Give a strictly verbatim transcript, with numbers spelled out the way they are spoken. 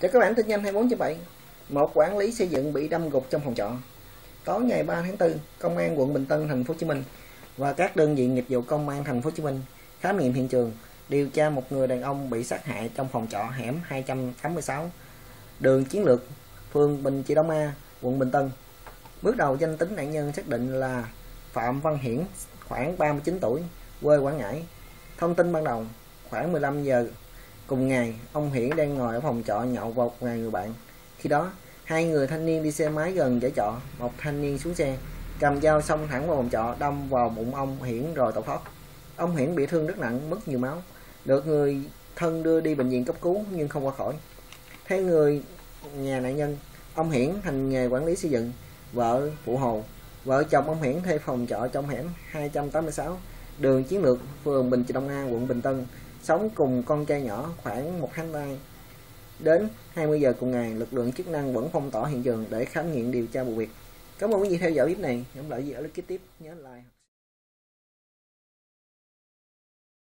Cho các bạn Tinnhanh hai mươi bốn trên bảy, một quản lý xây dựng bị đâm gục trong phòng trọ. Tối ngày ba tháng tư, Công an quận Bình Tân, Thành phố Hồ Chí Minh và các đơn vị nghiệp vụ Công an Thành phố Hồ Chí Minh khám nghiệm hiện trường, điều tra một người đàn ông bị sát hại trong phòng trọ hẻm hai trăm tám mươi sáu, đường Chiến Lược, phường Bình Trị Đông A, quận Bình Tân. Bước đầu danh tính nạn nhân xác định là Phạm Văn Hiển, khoảng ba mươi chín tuổi, quê Quảng Ngãi. Thông tin ban đầu, khoảng mười lăm giờ cùng ngày, ông Hiển đang ngồi ở phòng trọ nhậu vào ngoài người bạn. Khi đó, hai người thanh niên đi xe máy gần dãy trọ, một thanh niên xuống xe, cầm dao xông thẳng vào phòng trọ, đâm vào bụng ông Hiển rồi tẩu thoát. Ông Hiển bị thương rất nặng, mất nhiều máu, được người thân đưa đi bệnh viện cấp cứu nhưng không qua khỏi. Theo người nhà nạn nhân, ông Hiển hành nghề quản lý xây dựng, vợ phụ hồ. Vợ chồng ông Hiển thuê phòng trọ trong hẻm hai trăm tám mươi sáu, đường Chiến Lược, phường Bình Trị Đông A, quận Bình Tân, sống cùng con trai nhỏ khoảng một tháng nay. Đến hai mươi giờ cùng ngày, lực lượng chức năng vẫn phong tỏa hiện trường để khám nghiệm điều tra vụ việc. Cảm ơn quý vị theo dõi clip này. Hẹn gặp lại quý vị ở clip tiếp. Nhớ like.